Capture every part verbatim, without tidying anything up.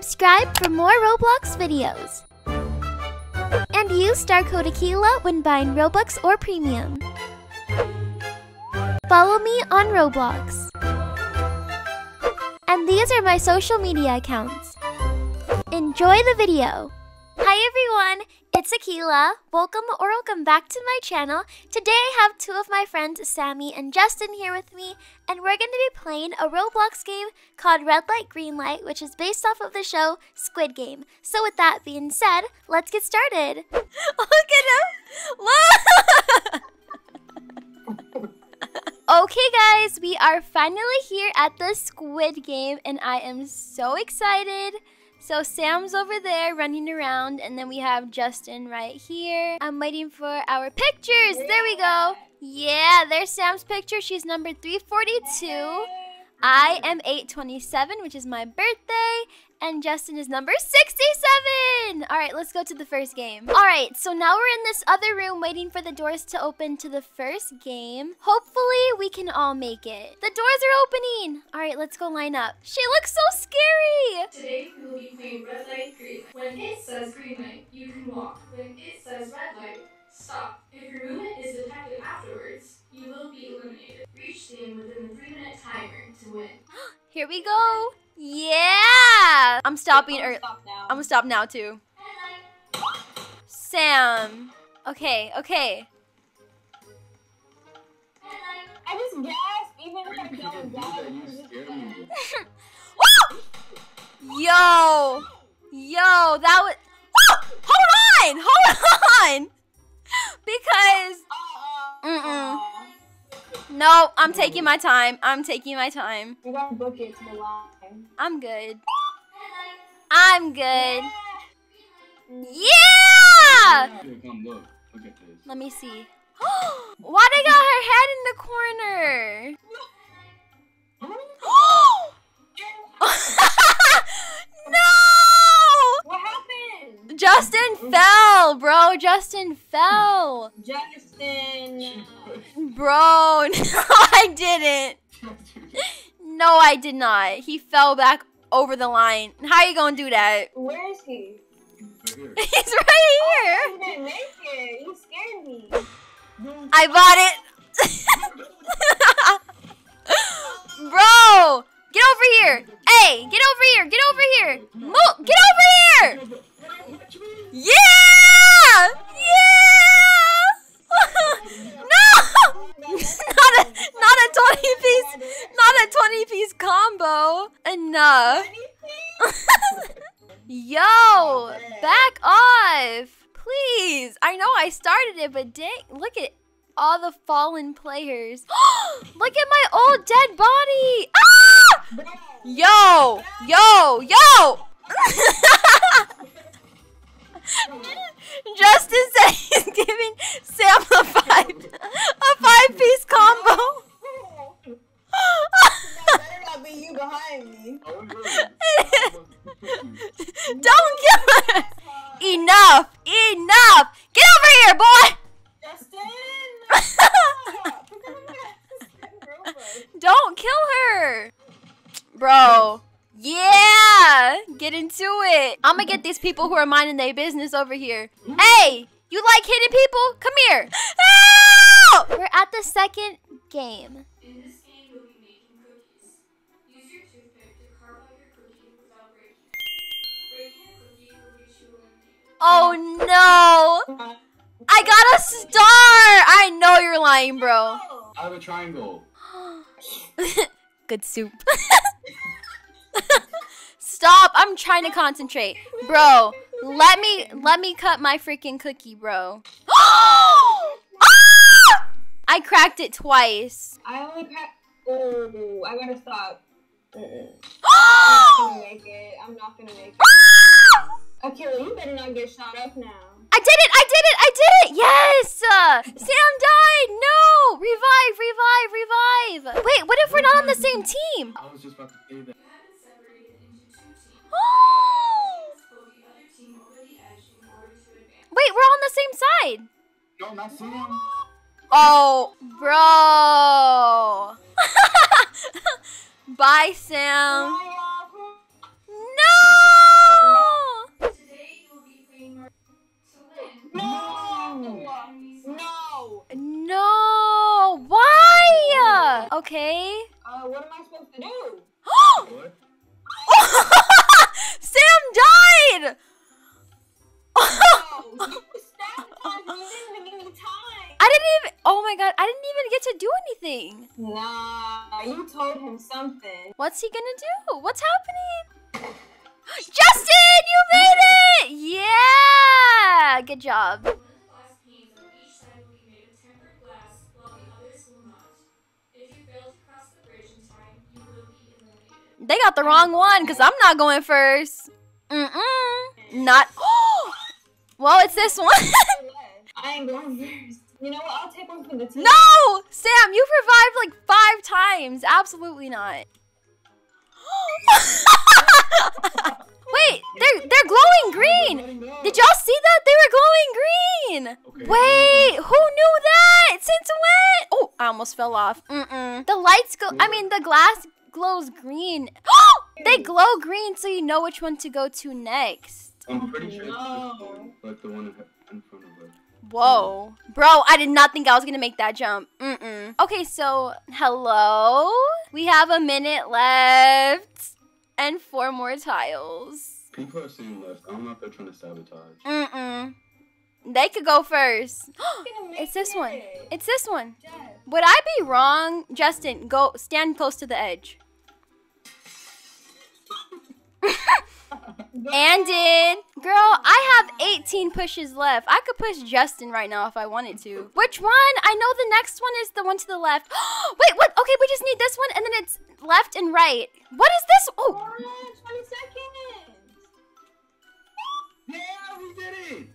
subscribe for more Roblox videos. And use star code Akeila when buying Robux or Premium. Follow me on Roblox. And these are my social media accounts. Enjoy the video. Hi everyone, it's Akeila. Welcome or welcome back to my channel. Today I have two of my friends, Samii and Justin, here with me, and we're going to be playing a Roblox game called Red Light, Green Light, which is based off of the show Squid Game. So with that being said, let's get started. Look at him! Okay guys, we are finally here at the Squid Game, and I am so excited. So Sam's over there running around, and then we have Justin right here. I'm waiting for our pictures. Yeah. There we go. Yeah, there's Sam's picture. She's number three forty-two. I am eight twenty-seven, which is my birthday. And Justin is number sixty-seven. All right, let's go to the first game. All right, so now we're in this other room waiting for the doors to open to the first game. Hopefully, we can all make it. The doors are opening. All right, let's go line up. She looks so scary. Today, we will be playing Red Light, Green Light. When it says green light, you can walk. When it says red light, stop. If your movement is detected afterwards, you will be eliminated. Reach the end within the three-minute timer to win. Here we go. Yeah! I'm stopping early. I'm gonna stop now too. Sam. Okay, okay. I just gasped even if I don't gasp. Yo! Yo, that was. Hold on! Hold on! Because. Mm-mm. No, I'm taking my time. I'm taking my time. You gotta book it to the line. I'm good. I'm good. Yeah! Let me see. Why'd I got her head in the corner? No! What happened? Justin fell, bro. Justin fell. Justin. Bro, no, I didn't. No, I did not. He fell back over the line. How you gonna do that? Where is he? He's right here. He's right here. Oh, I didn't make it. You scared me. I bought it. Bro, get over here. Hey, get over here. Get over here. Move. Get over here. Yeah. Yeah. not a not a twenty piece not a twenty piece combo. Enough. Yo, back off, please. I know I started it, but dang, look at all the fallen players. Look at my old dead body. Ah! Yo, yo, yo. Justin said he's giving Sam a five, a five-piece combo. That better not be you behind me. Don't kill her. Enough, enough. Get over here, boy. Justin. Don't kill her, bro. Yeah, get into it. I'm gonna get these people who are minding their business over here. Hey, you like hitting people? Come here. Oh! We're at the second game. In this game, you'll be making cookies. Use your toothpick to carve out your cookie without breaking. Breaking a cookie will get you eliminated. Oh no! I got a star. I know you're lying, bro. I have a triangle. Good soup. Stop, I'm trying to concentrate. Bro, let me let me cut my freaking cookie, bro. Ah! I cracked it twice. I only cracked, oh, I gotta stop. Mm-mm. I'm not gonna make it, I'm not gonna make it. Akeila, you better not get shot up now. I did it, I did it, I did it, yes! Uh, Sam died, no! Revive, revive, revive. Wait, what if we're not on the same team? I was just about to say that. Wait, we're on the same side. No, not Sam. Oh, bro. Bye, Sam. No! Okay. Uh, what am I supposed to do? What? Sam died! Oh, no, you stabbed us. You didn't even give me time. I didn't even. Oh my god! I didn't even get to do anything. Nah, you told him something. What's he gonna do? What's happening? Justin, you made it! Yeah! Good job. They got the wrong one, because I'm not going first. Mm-mm. Not. Well, it's this one. I ain't going first. You know what? I'll take one for the team. No! Sam, you revived like five times. Absolutely not. Wait, they're they're glowing green. Did y'all see that? They were glowing green. Okay. Wait, who knew that? Since when? Oh, I almost fell off. Mm-mm. The lights go. I mean, the glass glows green. Oh, they glow green, so you know which one to go to next. I'm pretty sure it's one, like the one in front of us. Whoa, bro! I did not think I was gonna make that jump. Mm-mm. Okay, so hello. We have a minute left. And four more tiles. People are saying left. I don't know if they're trying to sabotage. Mm-mm. They could go first. It's this it. one. It's this one. Yes. Would I be wrong? Justin, go stand close to the edge. And in. Girl, I have eighteen pushes left. I could push Justin right now if I wanted to. Which one? I know the next one is the one to the left. Wait, what? Okay, we just need this one, and then it's left and right. What is this? Oh, twenty seconds. Yeah, we did it.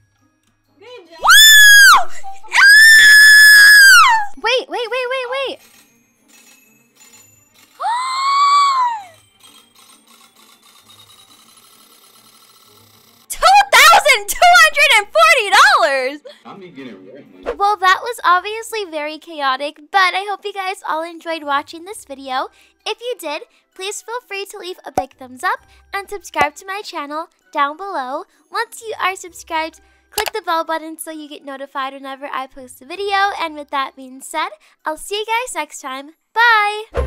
Good job. Wow! Ah! Wait, wait, wait, wait, wait. two thousand two hundred forty dollars! I'm getting ready. Well, that was obviously very chaotic, but I hope you guys all enjoyed watching this video. If you did, please feel free to leave a big thumbs up and subscribe to my channel down below. Once you are subscribed, click the bell button so you get notified whenever I post a video. And with that being said, I'll see you guys next time. Bye!